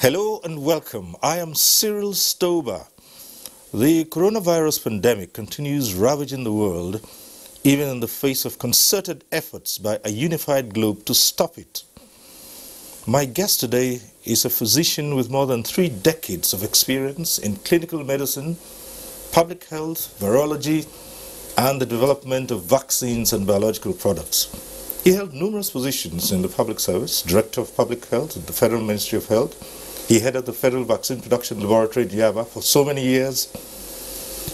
Hello and welcome. I am Cyril Stober. The coronavirus pandemic continues ravaging the world, even in the face of concerted efforts by a unified globe to stop it. My guest today is a physician with more than 3 decades of experience in clinical medicine, public health, virology, and the development of vaccines and biological products. He held numerous positions in the public service, Director of Public Health at the Federal Ministry of Health. He headed the Federal Vaccine Production Laboratory in Yaba for so many years.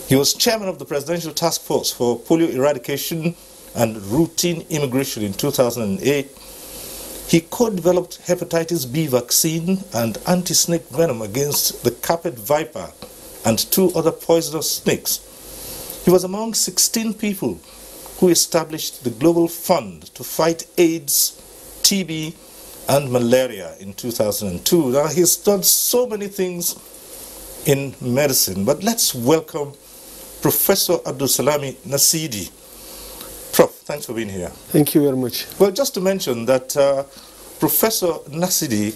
He was chairman of the Presidential Task Force for Polio Eradication and Routine Immigration in 2008. He co-developed hepatitis B vaccine and anti-snake venom against the carpet viper and 2 other poisonous snakes. He was among 16 people who established the Global Fund to fight AIDS, TB, and malaria in 2002. Now, he's done so many things in medicine, but let's welcome Professor Abdulsalami Nasidi. Prof, thanks for being here. Thank you very much. Well, just to mention that Professor Nasidi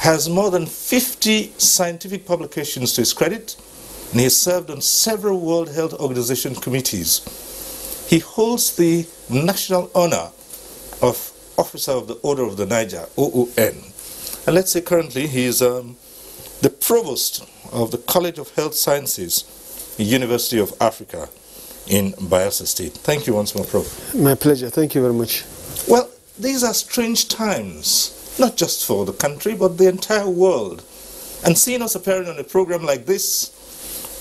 has more than 50 scientific publications to his credit, and he has served on several World Health Organization committees. He holds the national honor of Officer of the Order of the Niger, OON. And let's say currently he is the Provost of the College of Health Sciences, University of Africa in Biase State. Thank you once more, Prof. My pleasure. Thank you very much. Well, these are strange times, not just for the country, but the entire world. And seeing us appearing on a program like this,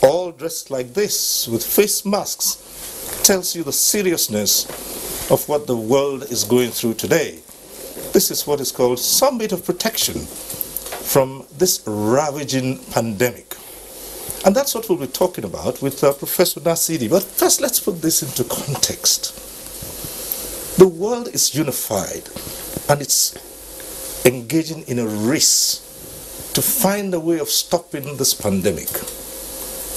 all dressed like this, with face masks, tells you the seriousness of what the world is going through today. This is what is called some bit of protection from this ravaging pandemic. And that's what we'll be talking about with Professor Nasidi. But first, let's put this into context. The world is unified, and it's engaging in a race to find a way of stopping this pandemic.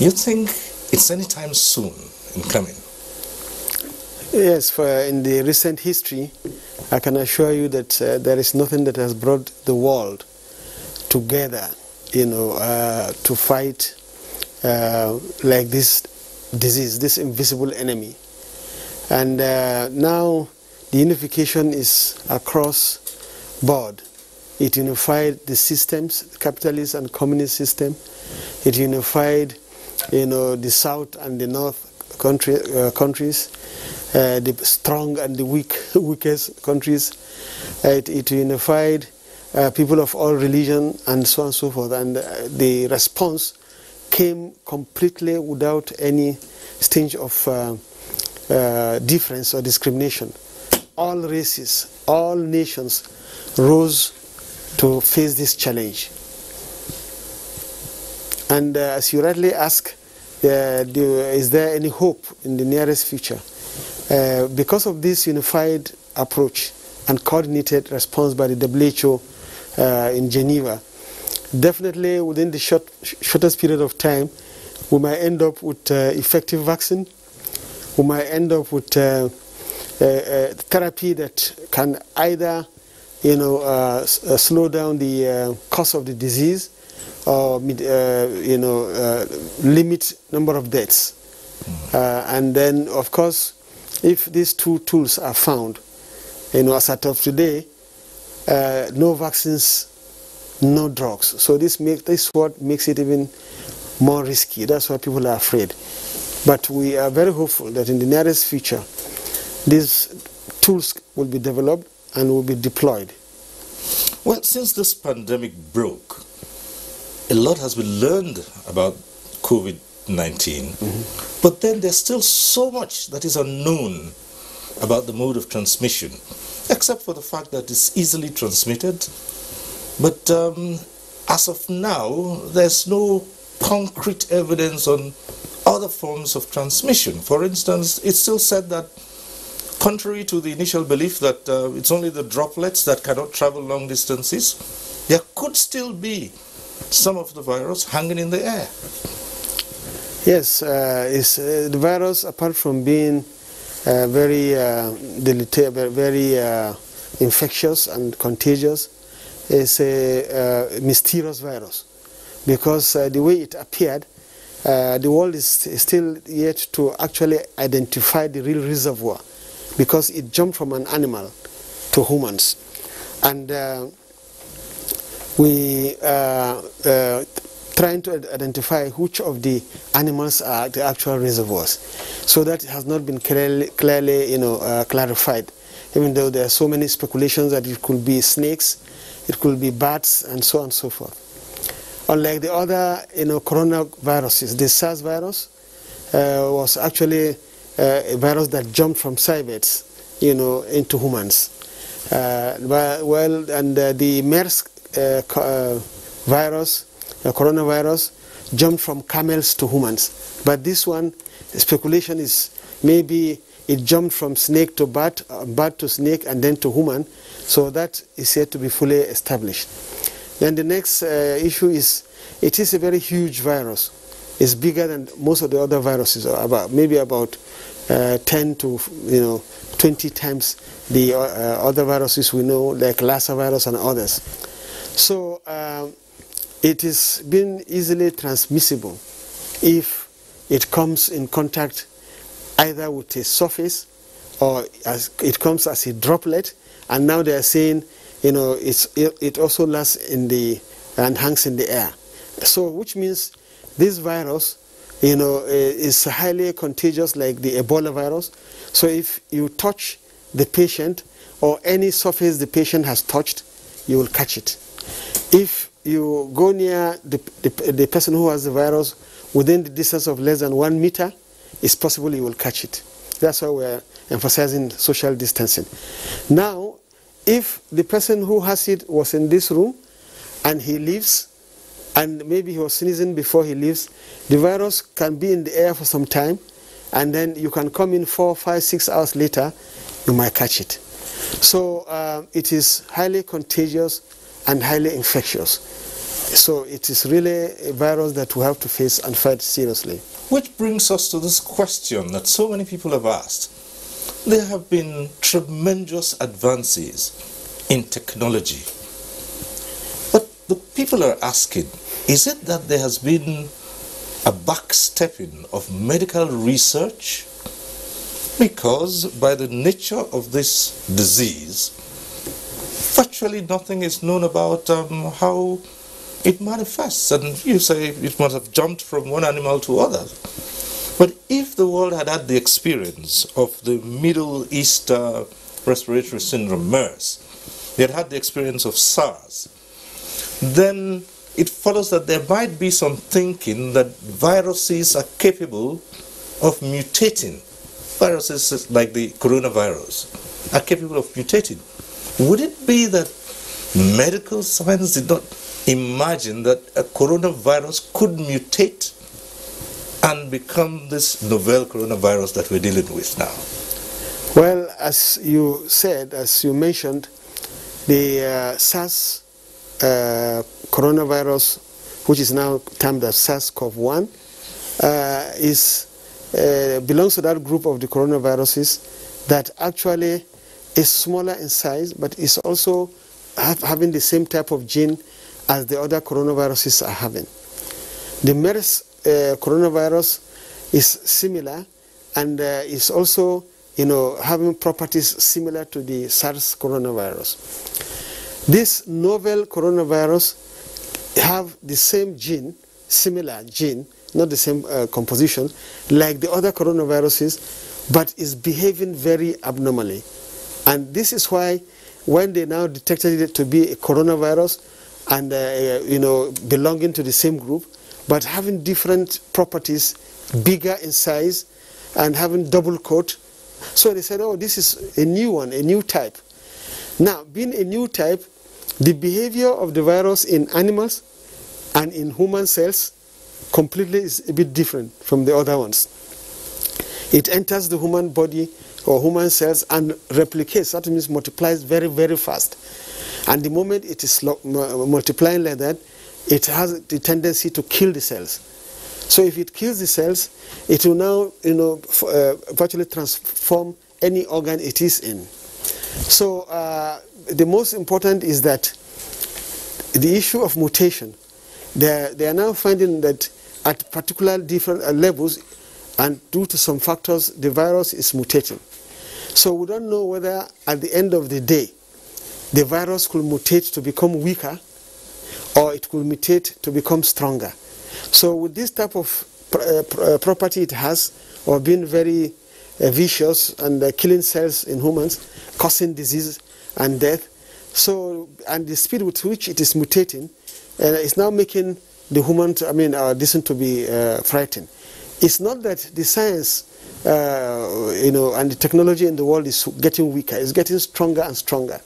You think it's anytime soon in coming? Yes, in the recent history, I can assure you that there is nothing that has brought the world together, you know, to fight like this disease, this invisible enemy. And now the unification is across board. It unified the systems, the capitalist and communist system. It unified, you know, the South and the North countries. The strong and the weakest countries. It unified people of all religion and so on and so forth. And the response came completely without any stinge of difference or discrimination. All races, all nations rose to face this challenge. And as you rightly ask, is there any hope in the nearest future? Because of this unified approach and coordinated response by the WHO in Geneva, definitely within the shortest period of time, we might end up with effective vaccine. We might end up with therapy that can either, you know, slow down the course of the disease or, you know, limit number of deaths. And then, of course, if these 2 tools are found, you know, as of today, no vaccines, no drugs. So this what makes it even more risky. That's why people are afraid. But we are very hopeful that in the nearest future, these tools will be developed and will be deployed. Well, since this pandemic broke, a lot has been learned about COVID-19, but then there's still so much that is unknown about the mode of transmission, except for the fact that it's easily transmitted. But as of now, there's no concrete evidence on other forms of transmission. For instance, it's still said that, contrary to the initial belief that it's only the droplets that cannot travel long distances, there could still be some of the virus hanging in the air. Yes, the virus, apart from being very infectious and contagious, is a mysterious virus, because the way it appeared, the world is still yet to actually identify the real reservoir, because it jumped from an animal to humans. And we are trying to identify which of the animals are the actual reservoirs. So that has not been clearly clarified, even though there are so many speculations that it could be snakes, it could be bats, and so on and so forth. Unlike the other coronaviruses, the SARS virus was actually a virus that jumped from civets into humans. The MERS virus, coronavirus, jumped from camels to humans. But this one, the speculation is maybe it jumped from snake to bat, bat to snake, and then to human. So that is yet to be fully established. Then the next issue is, it is a very huge virus. It's bigger than most of the other viruses, maybe about 10 to 20 times the other viruses we know, like Lassa virus and others. So it has been easily transmissible if it comes in contact either with a surface, or as it comes as a droplet. And now they are saying, it also lasts in the and hangs in the air. So which means this virus, is highly contagious, like the Ebola virus. So if you touch the patient or any surface the patient has touched, you will catch it. If you go near the person who has the virus within the distance of less than 1 meter, it's possible you will catch it. That's why we're emphasizing social distancing. Now, if the person who has it was in this room and he leaves, and maybe he was sneezing before he leaves, the virus can be in the air for some time, and then you can come in 4, 5, 6 hours later, you might catch it. So it is highly contagious and highly infectious. So it is really a virus that we have to face and fight seriously. Which brings us to this question that so many people have asked. There have been tremendous advances in technology. But the people are asking, is it that there has been a backstepping of medical research? Because by the nature of this disease, virtually nothing is known about how it manifests. And you say it must have jumped from one animal to other. But if the world had had the experience of the Middle East respiratory syndrome, MERS, they had had the experience of SARS, then it follows that there might be some thinking that viruses are capable of mutating. Viruses like the coronavirus are capable of mutating. Would it be that medical science did not imagine that a coronavirus could mutate and become this novel coronavirus that we're dealing with now? Well, as you said, as you mentioned, the SARS coronavirus, which is now termed as SARS-CoV-1, belongs to that group of the coronaviruses that actually is smaller in size, but is also having the same type of gene as the other coronaviruses are having. The MERS coronavirus is similar, and is also having properties similar to the SARS coronavirus. This novel coronavirus have the same gene, similar gene, not the same composition like the other coronaviruses, but is behaving very abnormally And this is why when they now detected it to be a coronavirus and belonging to the same group, but having different properties, bigger in size and having double coat. So they said, oh, this is a new one, a new type. Now, being a new type, the behavior of the virus in animals and in human cells completely is a bit different from the other ones. It enters the human body or human cells and replicates, that means multiplies very, very fast. And the moment it is multiplying like that, it has the tendency to kill the cells. So if it kills the cells, it will now, virtually transform any organ it is in. So the most important is that the issue of mutation, they are now finding that at particular different levels and due to some factors, the virus is mutating. So we don't know whether at the end of the day, the virus could mutate to become weaker or it could mutate to become stronger. So with this type of property it has, or being very vicious and killing cells in humans, causing disease and death, so, and the speed with which it is mutating, it's now making the humans, our listen to be frightened. It's not that the science, and the technology in the world is getting weaker, it's getting stronger and stronger.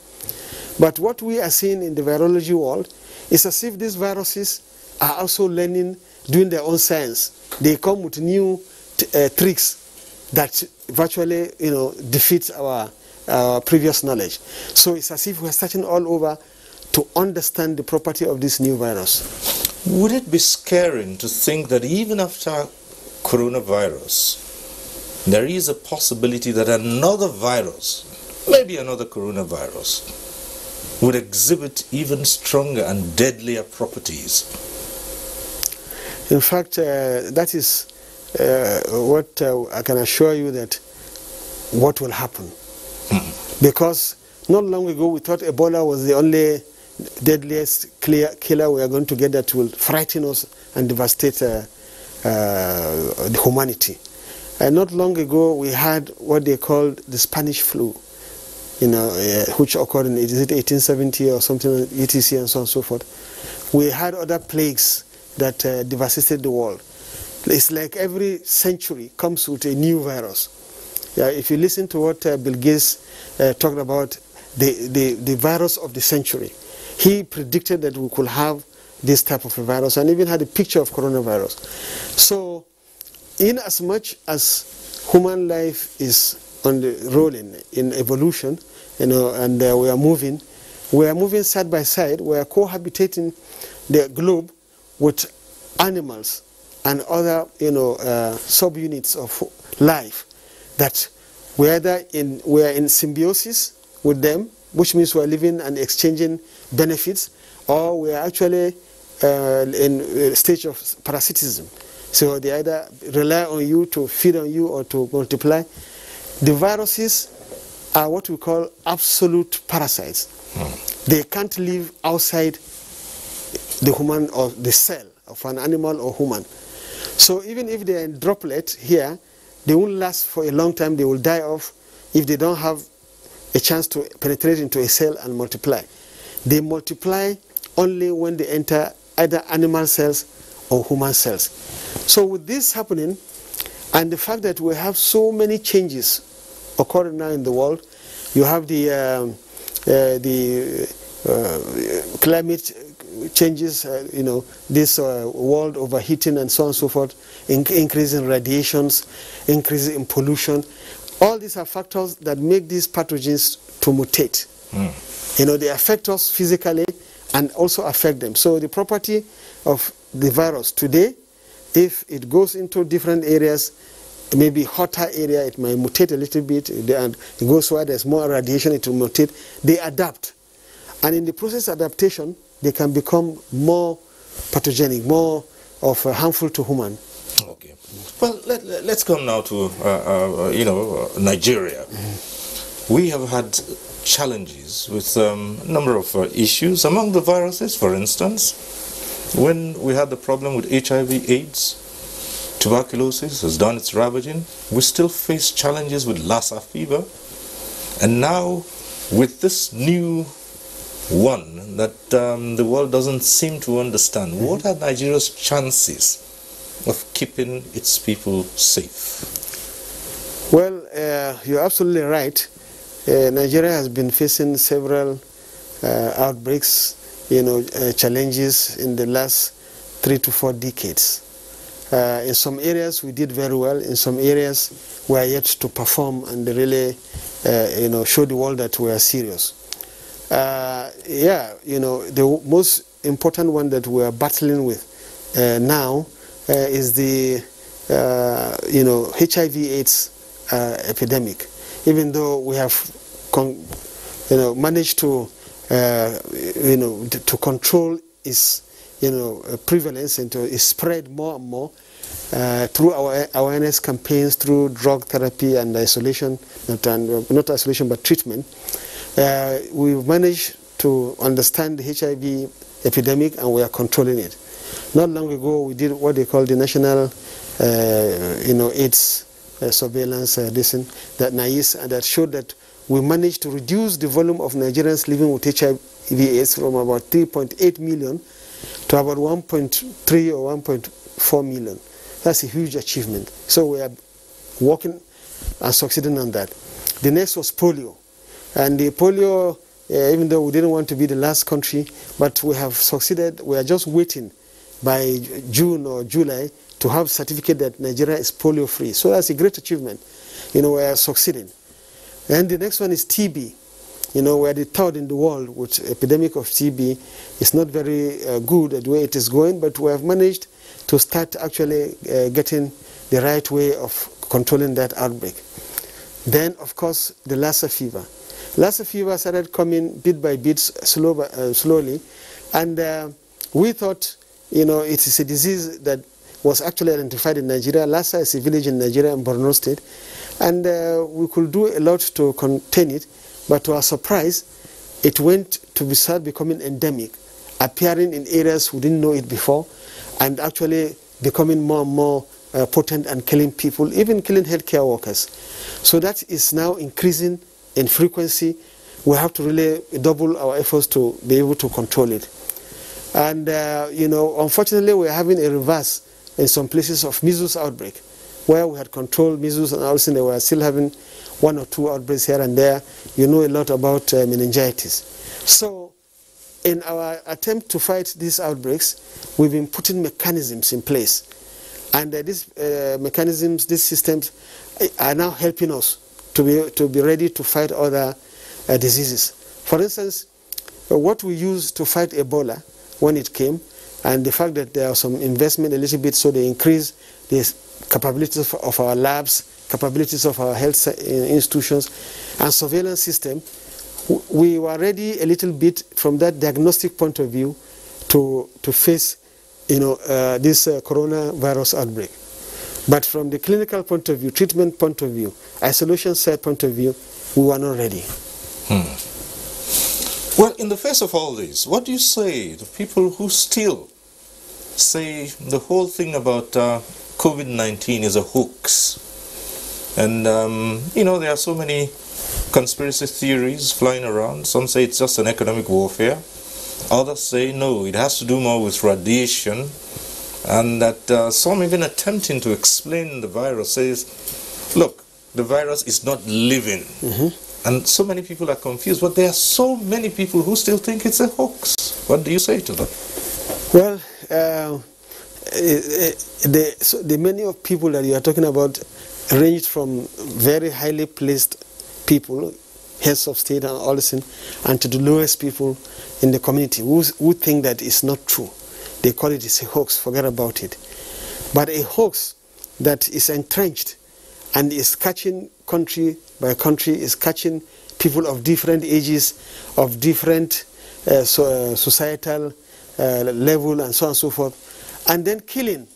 But what we are seeing in the virology world is as if these viruses are also learning, doing their own science. They come with new tricks that virtually, defeats our previous knowledge. So it's as if we're starting all over to understand the property of this new virus. Would it be scaring to think that even after coronavirus, there is a possibility that another virus, maybe another coronavirus, would exhibit even stronger and deadlier properties? In fact, that is what I can assure you that what will happen. Because not long ago we thought Ebola was the only deadliest killer we are going to get that will frighten us and devastate humanity. And not long ago we had what they called the Spanish flu, which occurred in 1870 or something, etc. and so on and so forth. We had other plagues that devastated the world. It's like every century comes with a new virus. Yeah, if you listen to what Bill Gates talked about, the virus of the century, he predicted that we could have this type of a virus and even had a picture of coronavirus. So, in as much as human life is on the rolling in evolution, and we are moving side by side, we are cohabitating the globe with animals and other subunits of life that we are in symbiosis with them, which means we are living and exchanging benefits, or we are actually in a stage of parasitism. So they either rely on you to feed on you or to multiply. The viruses are what we call absolute parasites. Mm. They can't live outside the human or the cell of an animal or human. So even if they are in droplet here, they won't last for a long time. They will die off if they don't have a chance to penetrate into a cell and multiply. They multiply only when they enter either animal cells or human cells. So with this happening, and the fact that we have so many changes occurring now in the world, you have the climate changes, this world overheating and so on and so forth, increase in radiations, increase in pollution. All these are factors that make these pathogens to mutate. Mm. They affect us physically and also affect them. So the property of the virus today, if it goes into different areas, maybe hotter area, it might mutate a little bit, and it goes where there's more radiation, it will mutate. They adapt. And in the process of adaptation, they can become more pathogenic, more of harmful to human. Okay. Well, let's come now to Nigeria. Mm-hmm. We have had challenges with a number of issues among the viruses. For instance, when we had the problem with HIV/AIDS, tuberculosis has done its ravaging. We still face challenges with Lassa fever, And now, with this new one that the world doesn't seem to understand, what are Nigeria's chances of keeping its people safe? Well, you're absolutely right. Nigeria has been facing several outbreaks, challenges in the last 3 to 4 decades. In some areas we did very well. In some areas we are yet to perform and really, show the world that we are serious. The most important one that we are battling with now is the, HIV/AIDS epidemic. Even though we have, managed to, to control its prevalence and to spread more and more through our awareness campaigns, through drug therapy and isolation, not isolation but treatment. We've managed to understand the HIV epidemic and we are controlling it. Not long ago we did what they call the National AIDS surveillance that NAIS, and that showed that we managed to reduce the volume of Nigerians living with HIV/AIDS from about 3.8 million to about 1.3 or 1.4 million. That's a huge achievement. So we are working and succeeding on that. The next was polio. And the polio, even though we didn't want to be the last country, but we have succeeded. We are just waiting by June or July to have a certificate that Nigeria is polio free. So that's a great achievement. We are succeeding. And the next one is TB. We are the third in the world with epidemic of TB. It's not very good the way it is going, but we have managed to start actually getting the right way of controlling that outbreak. Then, of course, the Lassa fever. Lassa fever started coming bit by bit, slowly, and we thought, it is a disease that was actually identified in Nigeria. Lassa is a village in Nigeria in Borno State, and we could do a lot to contain it. But to our surprise, it went to start becoming endemic, appearing in areas we didn't know it before, and actually becoming more and more potent and killing people, even killing healthcare workers. So that is now increasing in frequency. We have to really double our efforts to be able to control it. And, unfortunately, we're having a reverse in some places of measles outbreak, where we had controlled measles and also they were still having one or two outbreaks here and there. A lot about meningitis. So in our attempt to fight these outbreaks, we've been putting mechanisms in place. And these systems are now helping us to be ready to fight other diseases. For instance, what we used to fight Ebola when it came, and the fact that there was some investment a little bit, so they increased the capabilities of our labs, capabilities of our health institutions and surveillance system, we were ready a little bit from that diagnostic point of view to face this coronavirus outbreak. But from the clinical point of view, treatment point of view, isolation side point of view, we were not ready. Well, in the face of all this, what do you say to people who still say the whole thing about COVID-19 is a hoax? And, there are so many conspiracy theories flying around. Some say it's just an economic warfare. Others say, no, it has to do more with radiation. And that some even attempting to explain the virus says, look, the virus is not living. And so many people are confused. But there are so many people who still think it's a hoax. What do you say to them? Well, the many of people that you are talking about ranged from very highly placed people, heads of state and all this, and to the lowest people in the community who think that it's not true. They call it a hoax, forget about it. But a hoax that is entrenched and is catching country by country, is catching people of different ages, of different societal level and so on and so forth, and then killing.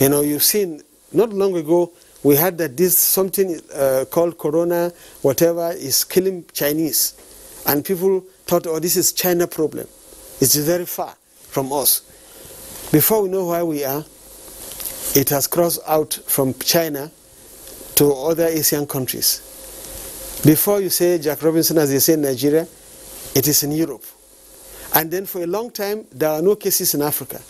You've seen not long ago, we heard that this something called corona, whatever, is killing Chinese. And people thought, oh, this is China problem. It's very far from us. Before we know where we are, it has crossed out from China to other Asian countries. Before you say Jack Robinson, as they say in Nigeria, it is in Europe. And then for a long time, there are no cases in Africa.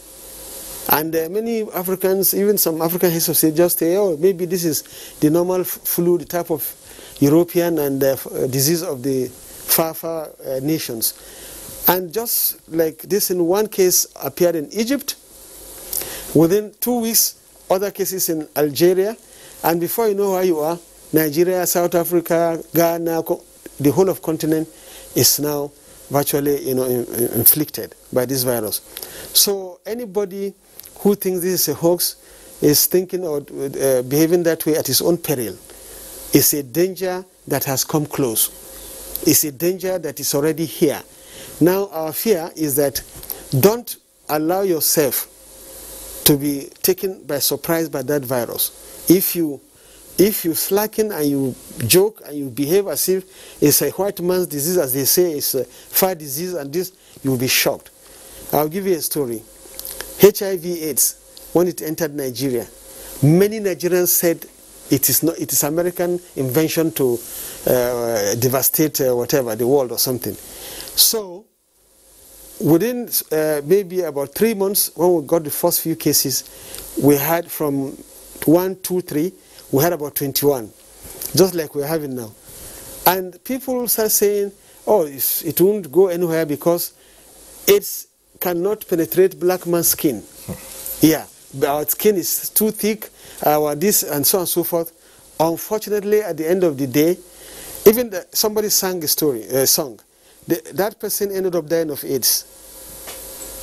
And many Africans, even some African historians, say just, oh, maybe this is the normal flu, the type of European and disease of the far nations. And just like this, in one case appeared in Egypt. Within 2 weeks, other cases in Algeria. And before you know where you are, Nigeria, South Africa, Ghana, the whole of continent is now virtually, you know, inflicted by this virus. So anybody who thinks this is a hoax is thinking or behaving that way at his own peril. It's a danger that has come close. It's a danger that is already here. Now our fear is that don't allow yourself to be taken by surprise by that virus. If you slacken and you joke and you behave as if it's a white man's disease, as they say, it's a far disease, and this, you'll be shocked. I'll give you a story. HIV/AIDS, when it entered Nigeria, many Nigerians said it is not, it is American invention to devastate whatever, the world or something. So within maybe about 3 months, when we got the first few cases, we had from 1, 2, 3, we had about 21, just like we're having now. And people start saying, oh, it won't go anywhere because it cannot penetrate black man's skin. Yeah, our skin is too thick, our this, and so on and so forth. Unfortunately, at the end of the day, even somebody sang a story, song. That person ended up dying of AIDS.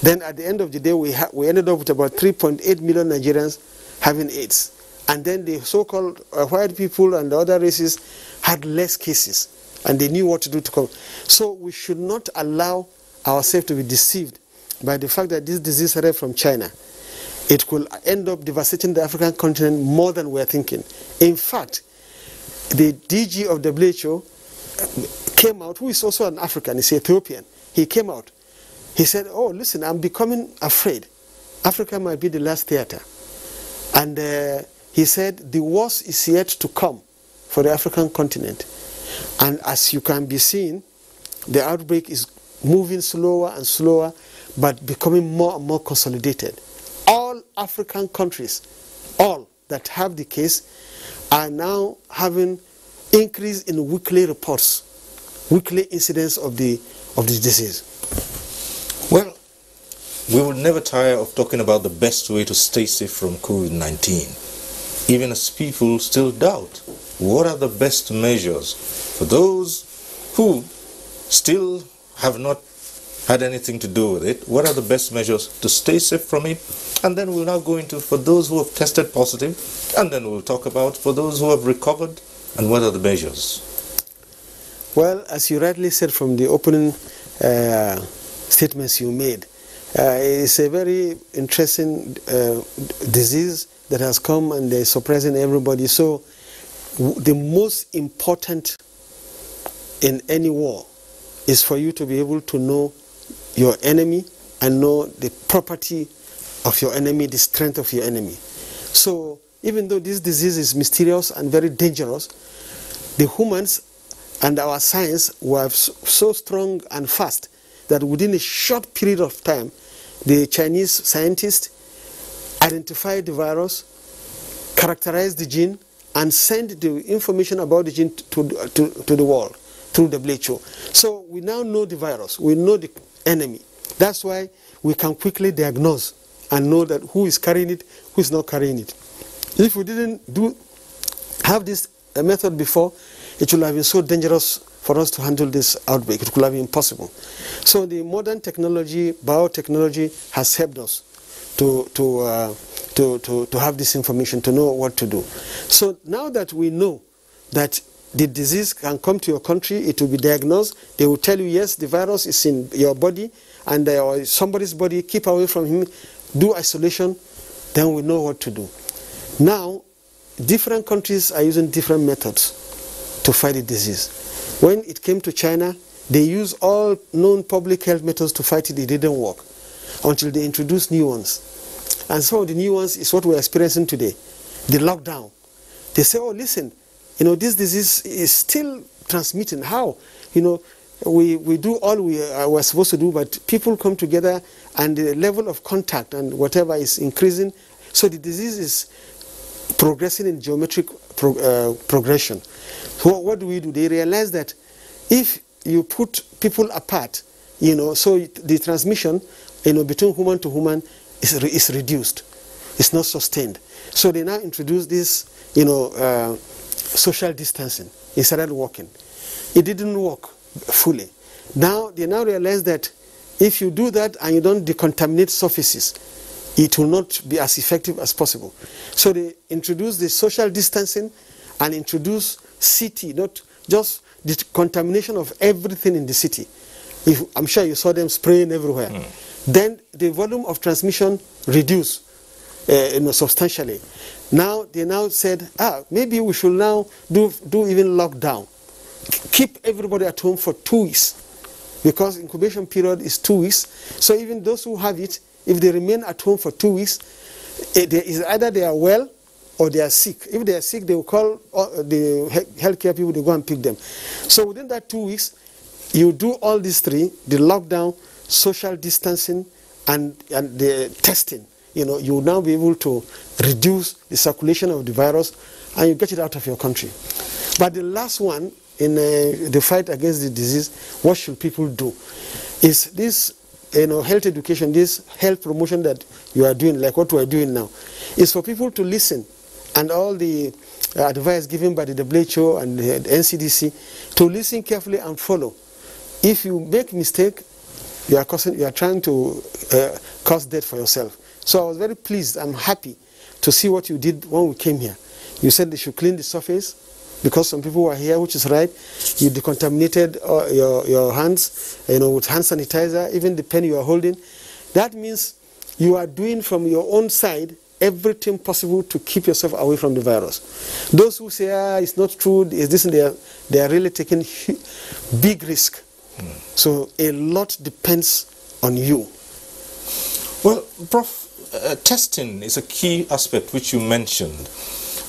Then at the end of the day, we ended up with about 3.8 million Nigerians having AIDS. And then the so-called white people and the other races had less cases, and they knew what to do to come. So we should not allow ourselves to be deceived by the fact that this disease started from China. It could end up devastating the African continent more than we're thinking. In fact, the DG of WHO came out, who is also an African, he's Ethiopian. He came out. He said, oh, listen, I'm becoming afraid. Africa might be the last theater. And he said, the worst is yet to come for the African continent. And as you can be seen, the outbreak is moving slower and slower, but becoming more and more consolidated. All African countries, all that have the case, are now having increase in weekly reports, weekly incidents of the disease. Well, we will never tire of talking about the best way to stay safe from COVID-19. Even as people still doubt, what are the best measures for those who still have not had anything to do with it? What are the best measures to stay safe from it? And then we'll now go into for those who have tested positive, and then we'll talk about for those who have recovered and what are the measures. Well, as you rightly said from the opening statements you made, it's a very interesting disease that has come, and they're surprising everybody. So the most important in any war is for you to be able to know your enemy and know the property of your enemy, the strength of your enemy. So even though this disease is mysterious and very dangerous, the humans and our science were so strong and fast that within a short period of time, the Chinese scientists identified the virus, characterized the gene, and sent the information about the gene to the world through the WHO. So we now know the virus, we know the enemy. That's why we can quickly diagnose and know that who is carrying it, who is not carrying it. If we didn't have this method before, it would have been so dangerous for us to handle this outbreak. It could have been impossible. So the modern technology, biotechnology, has helped us to have this information, to know what to do. So now that we know that the disease can come to your country, it will be diagnosed, they will tell you, yes, the virus is in your body and or somebody's body, keep away from him, do isolation, then we know what to do. Now, different countries are using different methods to fight the disease. When it came to China, they used all known public health methods to fight it, it didn't work, until they introduce new ones. And some of the new ones is what we're experiencing today, the lockdown. They say, oh, listen, you know, this disease is still transmitting. How? You know, we do all we were supposed to do, but people come together and the level of contact and whatever is increasing. So the disease is progressing in geometric progression. So what do? They realize that if you put people apart, you know, so the transmission, you know, between human to human is reduced. It's not sustained. So they now introduce this, you know, social distancing. They started working. It didn't work fully. Now they now realize that if you do that and you don't decontaminate surfaces, it will not be as effective as possible. So they introduce the social distancing and introduce CT, not just the contamination of everything in the city. If, I'm sure you saw them spraying everywhere. Mm. Then the volume of transmission reduced you know, substantially. Now they now said, ah, maybe we should now do even lockdown. Keep everybody at home for 2 weeks because incubation period is 2 weeks. So even those who have it, if they remain at home for 2 weeks, either they are well or they are sick. If they are sick, they will call the healthcare people to go and pick them. So within that 2 weeks, you do all these three, the lockdown, social distancing, and the testing. You know, you will now be able to reduce the circulation of the virus and you get it out of your country. But the last one in the fight against the disease, what should people do? Is this, you know, health education, this health promotion that you are doing, like what we are doing now, is for people to listen, and all the advice given by the WHO and the NCDC, to listen carefully and follow. If you make mistake, you are trying to cause death for yourself. So I was very pleased. I'm happy to see what you did when we came here. You said they should clean the surface, because some people were here, which is right. You decontaminated your hands, you know, with hand sanitizer, even the pen you are holding. That means you are doing from your own side everything possible to keep yourself away from the virus. Those who say, ah, it's not true, it's this and they are really taking big risk. Mm. So a lot depends on you. Well, Prof, testing is a key aspect which you mentioned.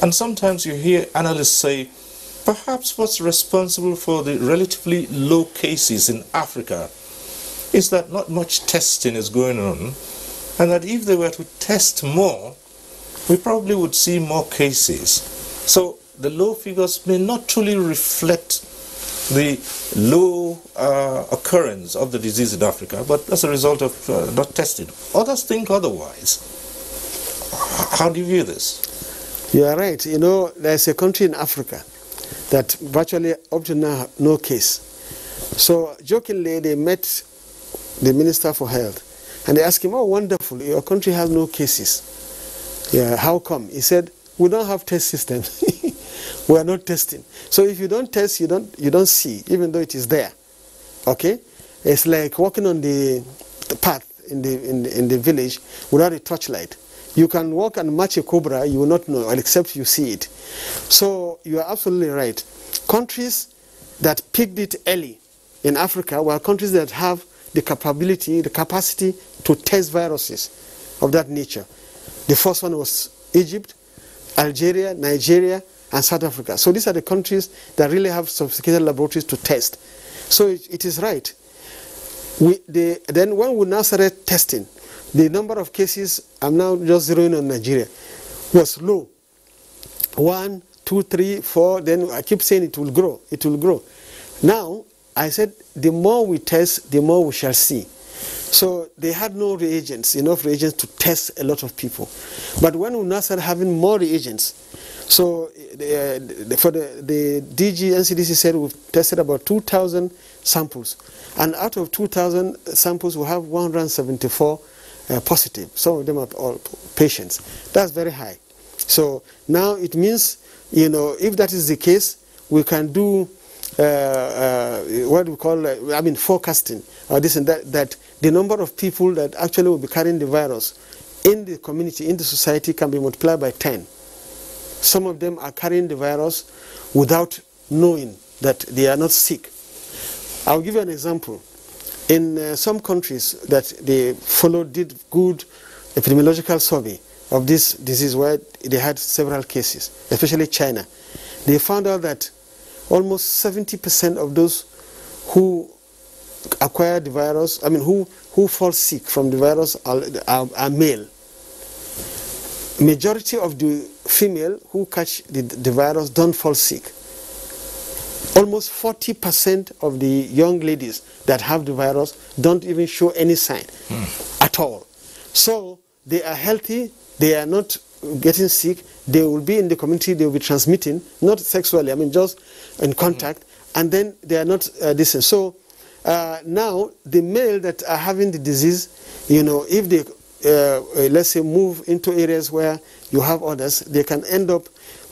And sometimes you hear analysts say, perhaps what's responsible for the relatively low cases in Africa is that not much testing is going on, and that if they were to test more, we probably would see more cases. So the low figures may not truly reflect the low occurrence of the disease in Africa, but as a result of not testing. Others think otherwise. How do you view this? You are right. You know, there's a country in Africa that virtually up to now have no case. So jokingly, they met the Minister for Health and they asked him, oh, wonderful, your country has no cases. Yeah, how come? He said, we don't have test systems. We are not testing. So if you don't test, you don't see, even though it is there. Okay? It's like walking on the path in the village without a torchlight. You can walk and match a cobra, you will not know, except you see it. So you are absolutely right. Countries that picked it early in Africa were countries that have the capability, the capacity to test viruses of that nature. The first one was Egypt, Algeria, Nigeria, and South Africa. So these are the countries that really have sophisticated laboratories to test. So it is right. Then when we now started testing, the number of cases, I'm now just zeroing on Nigeria, was low. 1, 2, 3, 4, then I keep saying it will grow, it will grow. Now, I said, the more we test, the more we shall see. So they had no reagents, enough reagents to test a lot of people. But when we now started having more reagents, so the DG NCDC said we've tested about 2,000 samples. And out of 2,000 samples, we have 174 positive. Some of them are all patients. That's very high. So now it means, you know, if that is the case, we can do what we call, forecasting, or this and that, that the number of people that actually will be carrying the virus in the community, in the society, can be multiplied by 10. Some of them are carrying the virus without knowing that they are not sick. I'll give you an example. In some countries that they did good epidemiological survey of this disease where they had several cases, especially China, they found out that almost 70% of those who acquire the virus, I mean who fall sick from the virus are male. Majority of the female who catch the virus don't fall sick. Almost 40% of the young ladies that have the virus don't even show any sign at all. So they are healthy, they are not getting sick, they will be in the community, they will be transmitting, not sexually, I mean just in contact, and then they are not distant. So now the male that are having the disease, you know, if they let's say move into areas where you have others, they can end up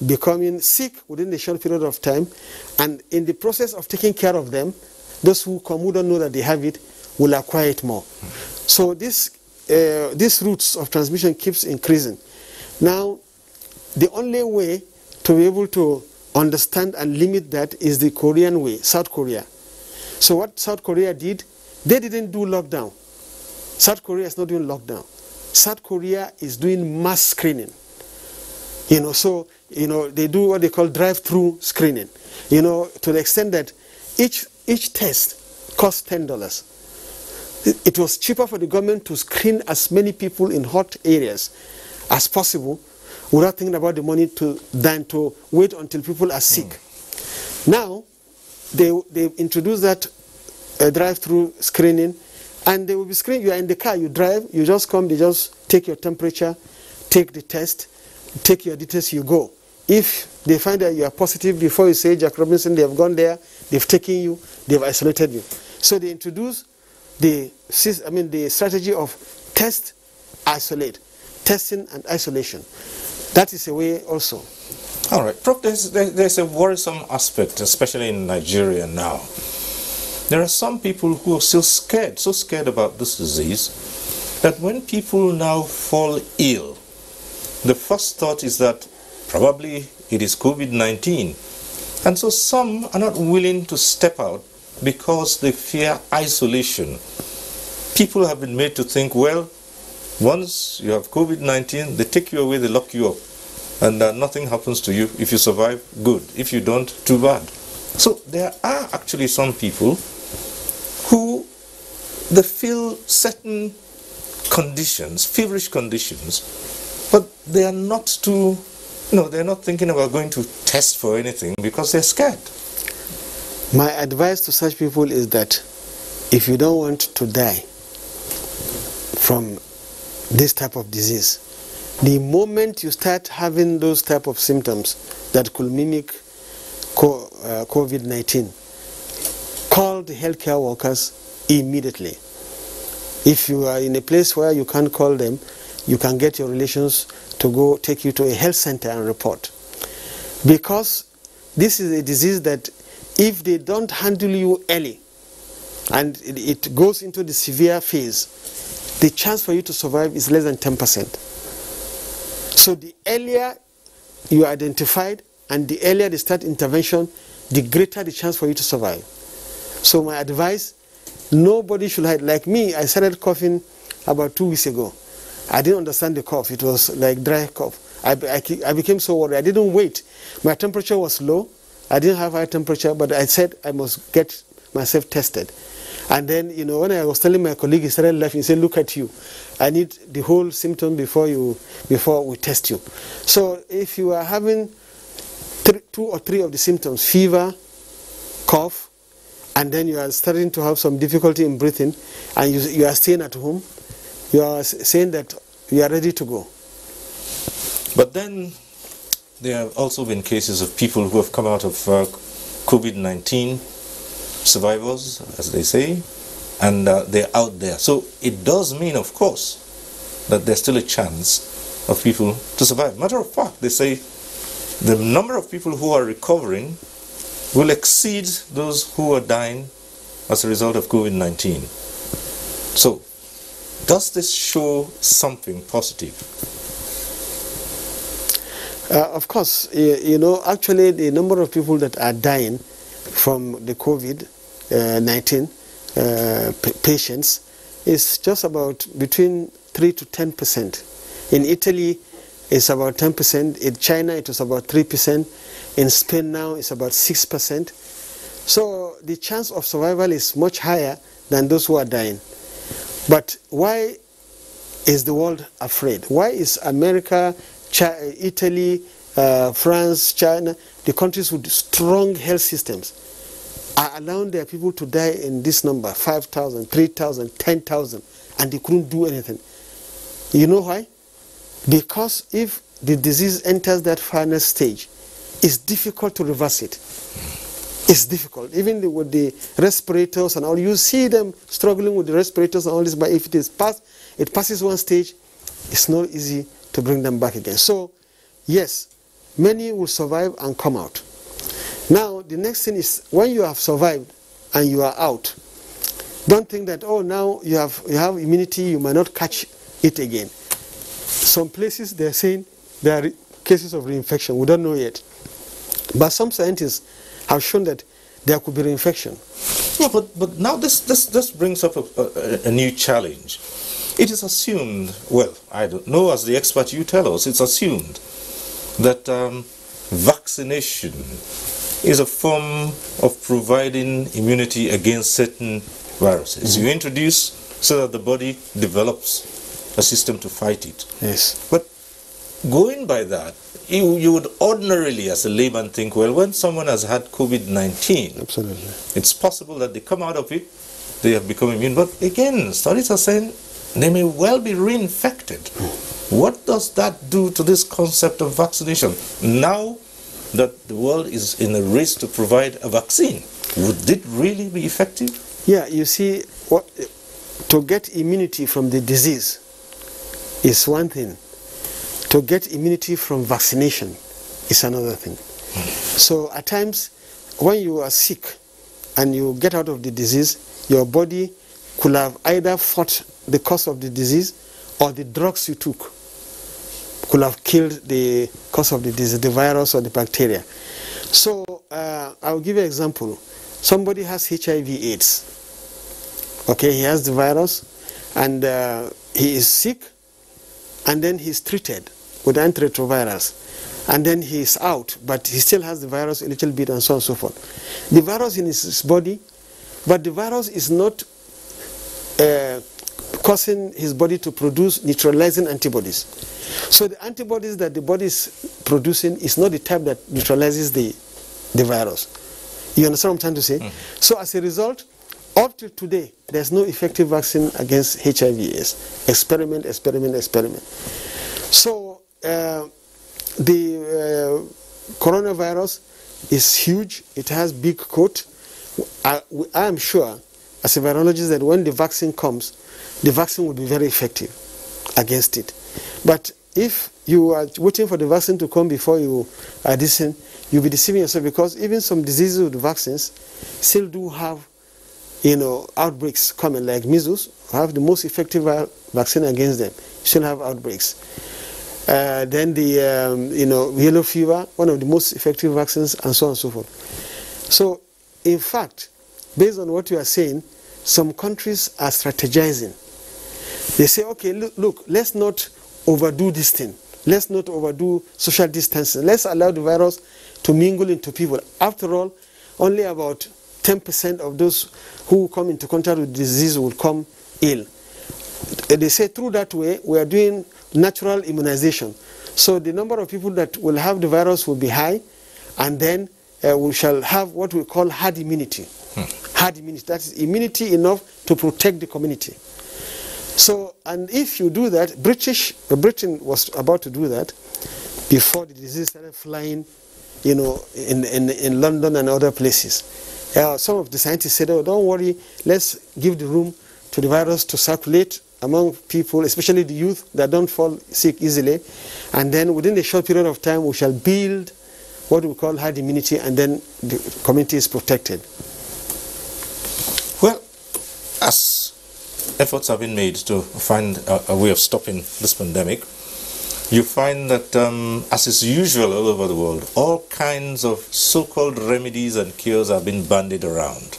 becoming sick within the short period of time, and in the process of taking care of them, those who come who don't know that they have it will acquire it more. So these routes of transmission keeps increasing. Now, the only way to be able to understand and limit that is the Korean way, South Korea. So what South Korea did, they didn't do lockdown. South Korea is not doing lockdown. South Korea is doing mass screening. You know, so, you know, they do what they call drive-through screening. You know, to the extent that each test costs $10. It was cheaper for the government to screen as many people in hot areas as possible without thinking about the money than to wait until people are sick. Now, they introduce that drive-through screening, and they will be screened. You are in the car, you drive, you just come, they just take your temperature, take the test, take your details, you go. If they find that you are positive before you say Jack Robinson, they have gone there, they've taken you, they've isolated you. So they introduce the strategy of test, isolate, testing and isolation. That is a way also. All right, Prof, there's a worrisome aspect, especially in Nigeria now. There are some people who are still scared, so scared about this disease, that when people now fall ill, the first thought is that probably it is COVID-19. And so some are not willing to step out because they fear isolation. People have been made to think, well, once you have COVID-19, they take you away, they lock you up, and nothing happens to you. If you survive, good. If you don't, too bad. So there are actually some people who they feel certain conditions, feverish conditions, but they are not too, you know, they're not thinking about going to test for anything because they're scared. My advice to such people is that if you don't want to die from this type of disease, the moment you start having those type of symptoms that could mimic COVID-19, call the healthcare workers immediately. If you are in a place where you can't call them, you can get your relations to go take you to a health center and report. Because this is a disease that if they don't handle you early and it goes into the severe phase, the chance for you to survive is less than 10%. So the earlier you are identified and the earlier they start intervention, the greater the chance for you to survive. So my advice, nobody should hide. Like me, I started coughing about 2 weeks ago. I didn't understand the cough. It was like dry cough. I became so worried. I didn't wait. My temperature was low. I didn't have high temperature, but I said I must get myself tested. And then, you know, when I was telling my colleague, he started laughing. He said, look at you. I need the whole symptom before we test you. So if you are having two or three of the symptoms, fever, cough, and then you are starting to have some difficulty in breathing, and you are staying at home, you are saying that you are ready to go. But then there have also been cases of people who have come out of COVID-19, survivors, as they say, and they're out there. So it does mean, of course, that there's still a chance of people to survive. Matter of fact, they say the number of people who are recovering will exceed those who are dying as a result of COVID-19. So does this show something positive? Of course, you know, actually the number of people that are dying from the COVID-19 patients is just about between 3 to 10%. In Italy, it's about 10%. In China, it was about 3%. In Spain now, it's about 6%. So the chance of survival is much higher than those who are dying. But why is the world afraid? Why is America, Italy, France, China, the countries with strong health systems, are allowing their people to die in this number, 5,000, 3,000, 10,000, and they couldn't do anything? You know why? Because if the disease enters that final stage, it's difficult to reverse it. It's difficult. Even with the respirators and all, you see them struggling with the respirators and all this, but if it is past, it passes one stage, it's not easy to bring them back again. So, yes, many will survive and come out. Now, the next thing is, when you have survived and you are out, don't think that, oh, now you have immunity, you might not catch it again. Some places, they're saying there are cases of reinfection. We don't know yet. But some scientists have shown that there could be reinfection. Yeah, but now this brings up a new challenge. It is assumed, well, I don't know, as the expert you tell us, it's assumed that vaccination is a form of providing immunity against certain viruses. Mm-hmm. You introduce so that the body develops a system to fight it. Yes. But going by that, you would ordinarily, as a layman, think, well, when someone has had COVID-19, absolutely, it's possible that they come out of it, they have become immune. But again, studies are saying they may well be reinfected. What does that do to this concept of vaccination? Now that the world is in a race to provide a vaccine, would it really be effective? Yeah, you see, to get immunity from the disease is one thing. To get immunity from vaccination is another thing. So at times, when you are sick and you get out of the disease, your body could have either fought the cause of the disease, or the drugs you took could have killed the cause of the disease, the virus or the bacteria. So I'll give you an example. Somebody has HIV/AIDS. Okay, he has the virus and he is sick, and then he's treated with antiretrovirals, and then he is out, but he still has the virus a little bit, and so on and so forth. The virus in his body, but the virus is not causing his body to produce neutralizing antibodies. So the antibodies that the body is producing is not the type that neutralizes the virus. You understand what I'm trying to say? Mm-hmm. So as a result, up till today, there's no effective vaccine against HIV/AIDS. Experiment, experiment, experiment. So the coronavirus is huge. It has big coat. I am sure, as a virologist, that when the vaccine comes, the vaccine will be very effective against it. But if you are waiting for the vaccine to come before you are deceiving, you'll be deceiving yourself, because even some diseases with vaccines still do have, you know, outbreaks coming, like measles, have the most effective vaccine against them, still have outbreaks. Then the, you know, yellow fever, one of the most effective vaccines, and so on and so forth. So, in fact, based on what you are saying, some countries are strategizing. They say, okay, look, let's not overdo this thing. Let's not overdo social distancing. Let's allow the virus to mingle into people. After all, only about 10% of those who come into contact with disease will come ill. They say through that way, we are doing natural immunization. So the number of people that will have the virus will be high, and then we shall have what we call herd immunity. Herd immunity, that is immunity enough to protect the community. So, and if you do that, Britain was about to do that before the disease started flying, you know, in London and other places. Some of the scientists said, oh, don't worry, let's give the room to the virus to circulate among people, especially the youth that don't fall sick easily. And then within a short period of time, we shall build what we call herd immunity, and then the community is protected. Well, as efforts have been made to find a way of stopping this pandemic, you find that, as is usual all over the world, all kinds of so-called remedies and cures have been bandied around.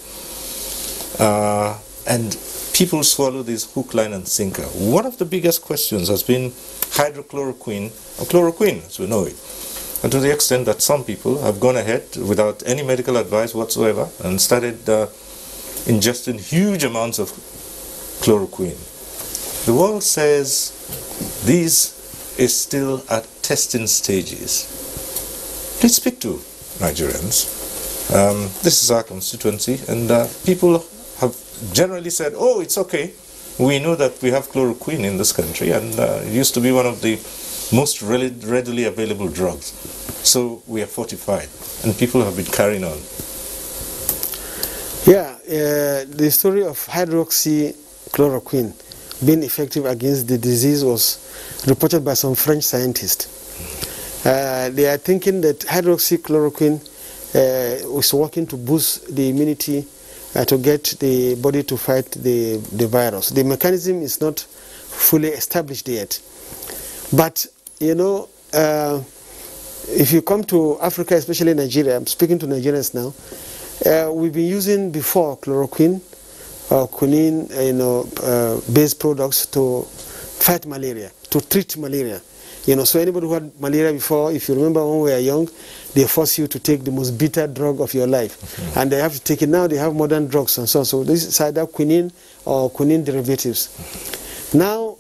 And people swallow this hook, line, and sinker. One of the biggest questions has been hydrochloroquine and chloroquine, as we know it. And to the extent that some people have gone ahead without any medical advice whatsoever and started ingesting huge amounts of chloroquine. The world says this is still at testing stages. Please speak to Nigerians. This is our constituency, and people have generally said, oh, it's okay. We know that we have chloroquine in this country, and it used to be one of the most readily available drugs. So we are fortified, and people have been carrying on. Yeah, the story of hydroxychloroquine being effective against the disease was reported by some French scientists. They are thinking that hydroxychloroquine is working to boost the immunity to get the body to fight the virus. The mechanism is not fully established yet. But, you know, if you come to Africa, especially Nigeria, I'm speaking to Nigerians now, we've been using before chloroquine or quinine, you know, based products to fight malaria, to treat malaria. You know, so anybody who had malaria before, if you remember when we were young, they force you to take the most bitter drug of your life. Okay. And they have to take it now. They have modern drugs and so on. So this is either quinine or quinine derivatives. Okay. Now,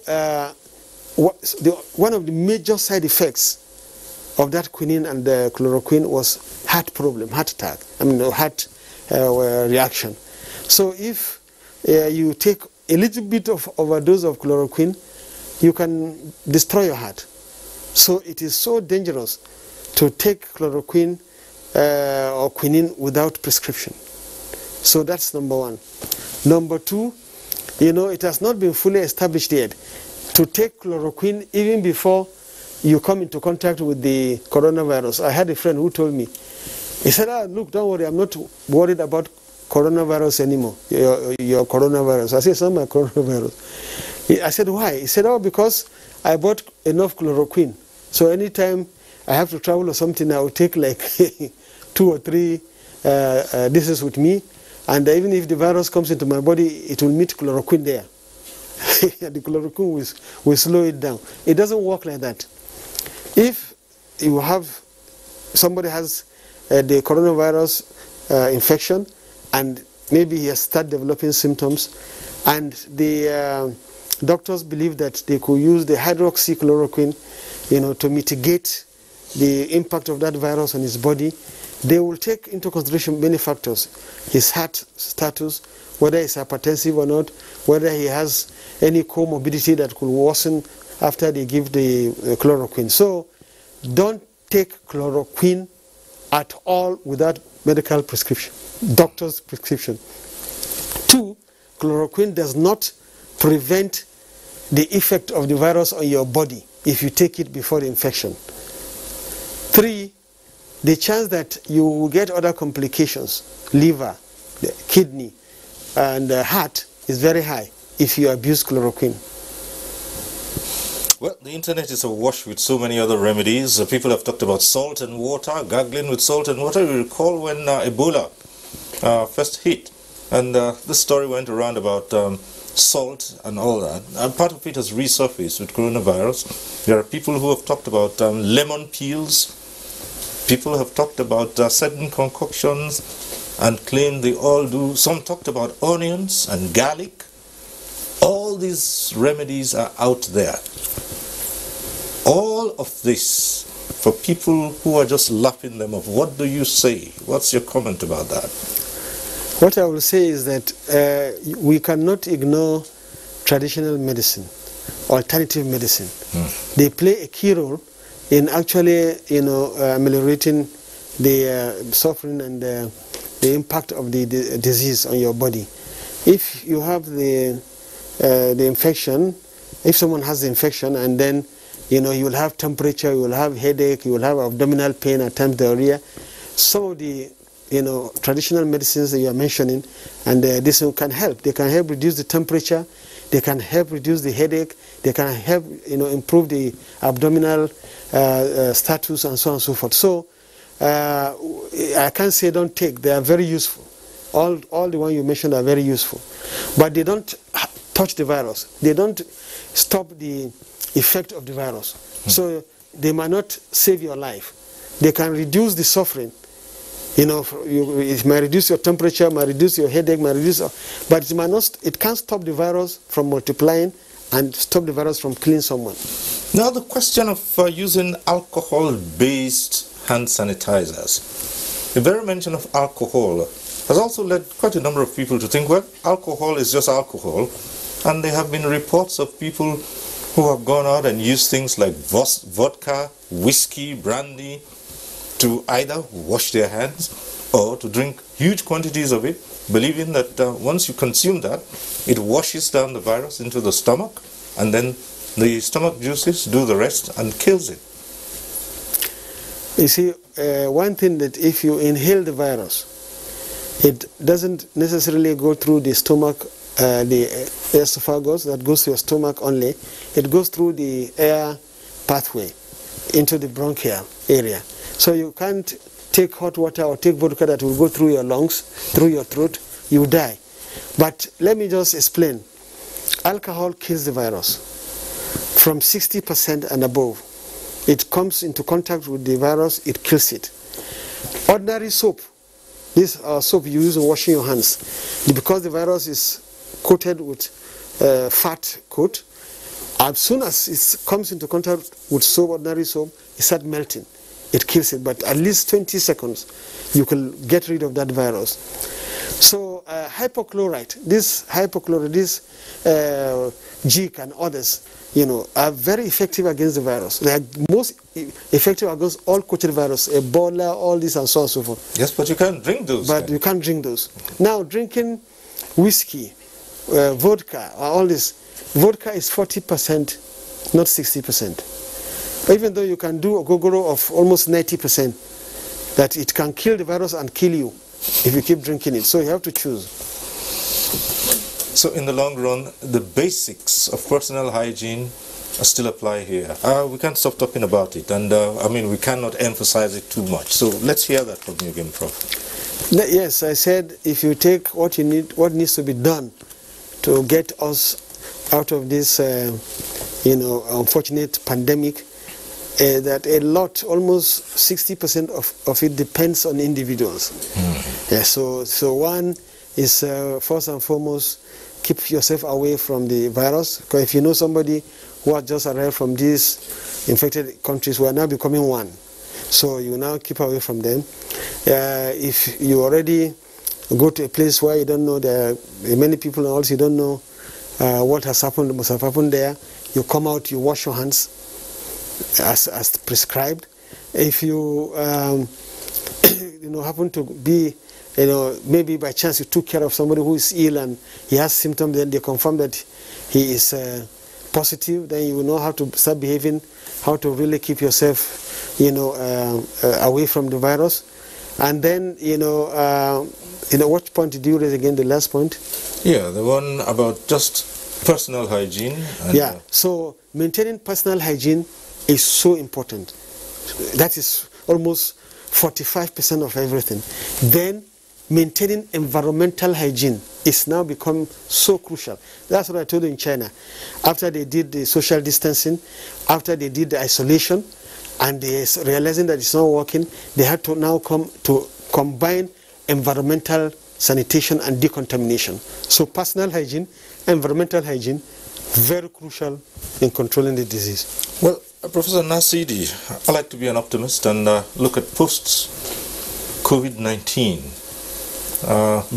one of the major side effects of that quinine and the chloroquine was heart problem, heart attack, I mean, heart reaction. So if you take a little bit of overdose of chloroquine, you can destroy your heart. So it is so dangerous to take chloroquine or quinine without prescription. So that's number one. Number two, you know, it has not been fully established yet to take chloroquine even before you come into contact with the coronavirus. I had a friend who told me, he said, ah, look, don't worry, I'm not worried about coronavirus anymore, your coronavirus. I said, it's not my coronavirus. I said, why? He said, oh, because I bought enough chloroquine. So anytime I have to travel or something, I will take like 2 or 3 doses with me. And even if the virus comes into my body, it will meet chloroquine there. The chloroquine will slow it down. It doesn't work like that. If you have, somebody has the coronavirus infection, and maybe he has started developing symptoms, and the doctors believe that they could use the hydroxychloroquine, you know, to mitigate the impact of that virus on his body, they will take into consideration many factors. His heart status, whether he's hypertensive or not, whether he has any comorbidity that could worsen after they give the chloroquine. So don't take chloroquine at all without medical prescription, doctor's prescription. 2, chloroquine does not prevent the effect of the virus on your body if you take it before the infection. 3, the chance that you will get other complications, liver, the kidney, and the heart is very high if you abuse chloroquine. Well, the internet is awash with so many other remedies. People have talked about salt and water, gargling with salt and water. You recall when Ebola first hit, and this story went around about salt and all that. And part of it has resurfaced with coronavirus. There are people who have talked about lemon peels. People have talked about certain concoctions and claimed they all do. Some talked about onions and garlic. All these remedies are out there. All of this for people who are just laughing them off. What do you say? What's your comment about that? What I will say is that we cannot ignore traditional medicine, alternative medicine. Mm. They play a key role in actually, you know, ameliorating the suffering and the impact of the disease on your body. If you have the infection, if someone has the infection, and then, you know, you will have temperature, you will have headache, you will have abdominal pain, at times diarrhea. Some of the, you know, traditional medicines that you are mentioning, and this one can help. They can help reduce the temperature, they can help reduce the headache, they can help, you know, improve the abdominal status and so on and so forth. So I can't say don't take. They are very useful. All the ones you mentioned are very useful, but they don't touch the virus. They don't stop the effect of the virus. Mm. So they might not save your life. They can reduce the suffering. You know, it might reduce your temperature, might reduce your headache, might reduce, but it might not. It can't stop the virus from multiplying and stop the virus from killing someone. Now the question of using alcohol-based hand sanitizers. The very mention of alcohol has also led quite a number of people to think, well, alcohol is just alcohol, and there have been reports of people who have gone out and used things like vodka, whiskey, brandy, to either wash their hands or to drink huge quantities of it, believing that once you consume that, it washes down the virus into the stomach, and then the stomach juices do the rest and kills it. You see, one thing that if you inhale the virus, it doesn't necessarily go through the stomach, the esophagus that goes to your stomach only. It goes through the air pathway into the bronchial area. So you can't take hot water or take vodka that will go through your lungs, through your throat, you die. But let me just explain. Alcohol kills the virus from 60% and above. It comes into contact with the virus, it kills it. Ordinary soap, this soap you use in washing your hands, because the virus is coated with fat coat, as soon as it comes into contact with soap, ordinary soap, it starts melting. It kills it, but at least 20 seconds you can get rid of that virus. So hypochlorite, this Jik and others, you know, are very effective against the virus. They are most effective against all coated viruses, Ebola, all this and so on and so forth. Yes, but you can't drink those. But then you can't drink those. Now drinking whiskey, vodka, all this. Vodka is 40%, not 60%. Even though you can do Ogogoro of almost 90%, that it can kill the virus and kill you if you keep drinking it. So you have to choose. So in the long run, the basics of personal hygiene still apply here. We can't stop talking about it, and I mean, we cannot emphasize it too much. So let's hear that from you again, Prof. Yes, I said if you take what you need, what needs to be done to get us out of this, you know, unfortunate pandemic. That a lot, almost 60% of it depends on individuals. Mm. Yeah, so one is first and foremost, keep yourself away from the virus. Because if you know somebody who has just arrived from these infected countries, we are now becoming one. So you now keep away from them. If you already go to a place where you don't know there are many people, and also you don't know what has happened, must have happened there, you come out, you wash your hands. As prescribed. If you you know, happen to be, you know, maybe by chance you took care of somebody who is ill and he has symptoms, then they confirm that he is positive, then you will know how to start behaving, how to really keep yourself, you know, away from the virus. And then, you know, what point did you raise again, the last point? Yeah, the one about just personal hygiene. And yeah, so maintaining personal hygiene is so important. That is almost 45% of everything. Then maintaining environmental hygiene is now become so crucial. That's what I told you in China. After they did the social distancing, after they did the isolation, and they realizing that it's not working, they had to now come to combine environmental sanitation and decontamination. So personal hygiene, environmental hygiene, very crucial in controlling the disease. Well, Professor Nasidi, I like to be an optimist and look at post-COVID-19,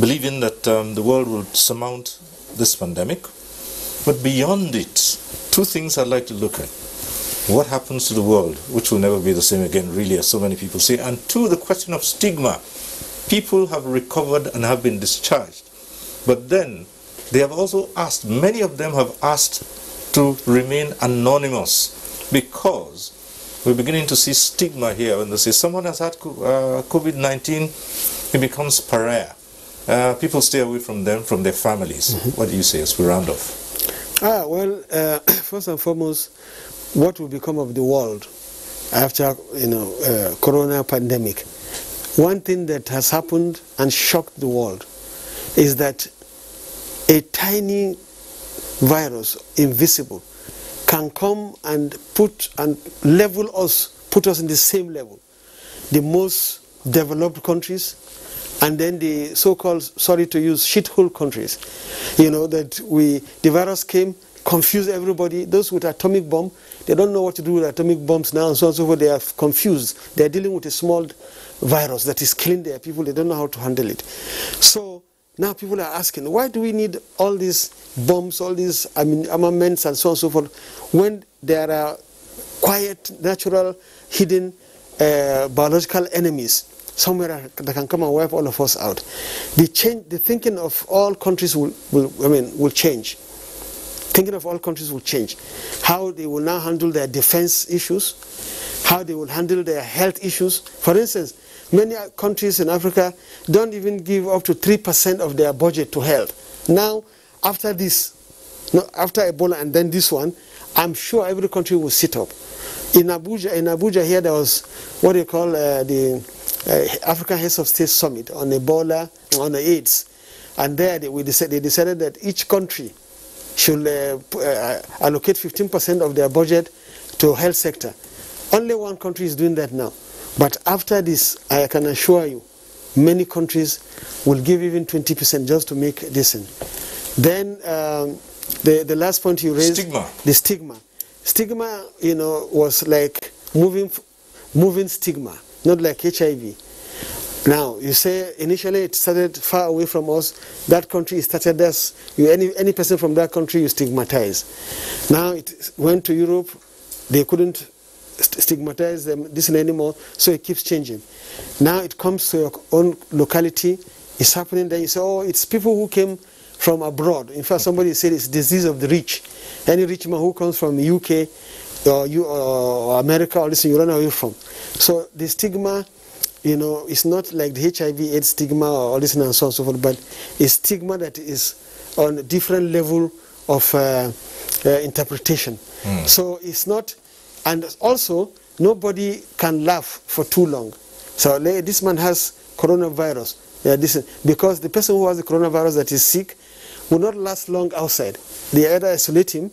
believing that the world will surmount this pandemic. But beyond it, two things I'd like to look at. What happens to the world, which will never be the same again, really, as so many people say. And two, the question of stigma. People have recovered and have been discharged. But then, they have also asked, many of them have asked to remain anonymous, because we're beginning to see stigma here. When they say someone has had COVID-19, he becomes pariah. People stay away from them, from their families. Mm-hmm. What do you say as we round off? Well, first and foremost, what will become of the world after, you know, corona pandemic? One thing that has happened and shocked the world is that a tiny virus, invisible, can come and put us in the same level. The most developed countries, and then the so-called, sorry to use, shithole countries. You know, that the virus came, confused everybody. Those with atomic bomb, they don't know what to do with atomic bombs now, and so on and so forth. They are confused. They are dealing with a small virus that is killing their people. They don't know how to handle it. So now people are asking, why do we need all these bombs, all these armaments, and so on and so forth, when there are quiet, natural, hidden biological enemies somewhere that can come and wipe all of us out? The thinking of all countries will change. Thinking of all countries will change. How they will now handle their defense issues, how they will handle their health issues. For instance, many countries in Africa don't even give up to 3% of their budget to health. Now, after this, after Ebola and then this one, I'm sure every country will sit up. In Abuja here, there was what they call the African Heads of State Summit on Ebola, on the AIDS. And there they decided that each country should allocate 15% of their budget to health sector. Only one country is doing that now. But after this, I can assure you, many countries will give even 20% just to make this in. Then the last point you raised, stigma. The stigma. Stigma, you know, was like moving stigma, not like HIV. Now, you say initially it started far away from us. That country started us. Any person from that country, you stigmatize. Now it went to Europe. They couldn't stigmatize them, this and anymore, so it keeps changing. Now it comes to your own locality. It's happening. Then you say, oh, it's people who came from abroad. In fact, somebody said it's disease of the rich. Any rich man who comes from the UK or America, or this, you run away from. So the stigma, you know, it's not like the HIV/AIDS stigma or all this and so on and so forth, but a stigma that is on a different level of interpretation. Mm. So it's not, and also nobody can laugh for too long. So this man has coronavirus. Yeah, this is, because the person who has the coronavirus that is sick will not last long outside. They either isolate him,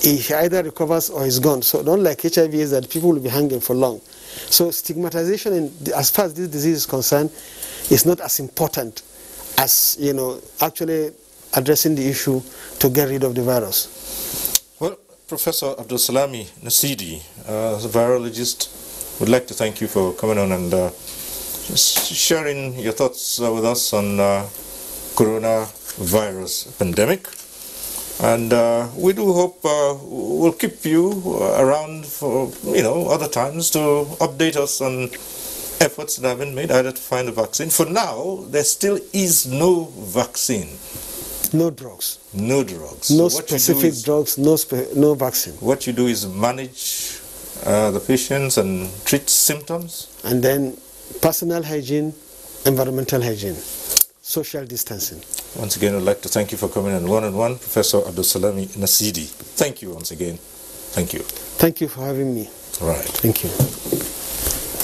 he either recovers or he's gone. So not like HIV is that people will be hanging for long. So stigmatization, as far as this disease is concerned, is not as important as, you know, actually addressing the issue to get rid of the virus. Well, Professor Abdulsalami Nasidi, as a virologist, would like to thank you for coming on and just sharing your thoughts with us on coronavirus pandemic, and we do hope we'll keep you around for, you know, other times to update us on efforts that have been made either to find a vaccine. For now, there still is no vaccine. No drugs. No drugs. No specific drugs, no vaccine. What you do is manage the patients and treat symptoms. And then personal hygiene, environmental hygiene, social distancing. Once again, I'd like to thank you for coming on One-on-One, Professor Abdulsalami Nasidi. Thank you once again. Thank you. Thank you for having me. All right. Thank you.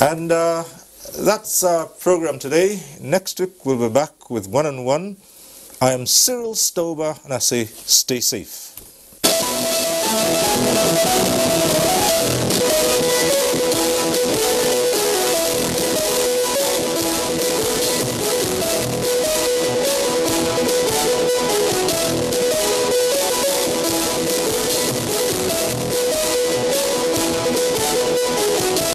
And that's our program today. Next week, we'll be back with One-on-One. I am Cyril Stober, and I say stay safe.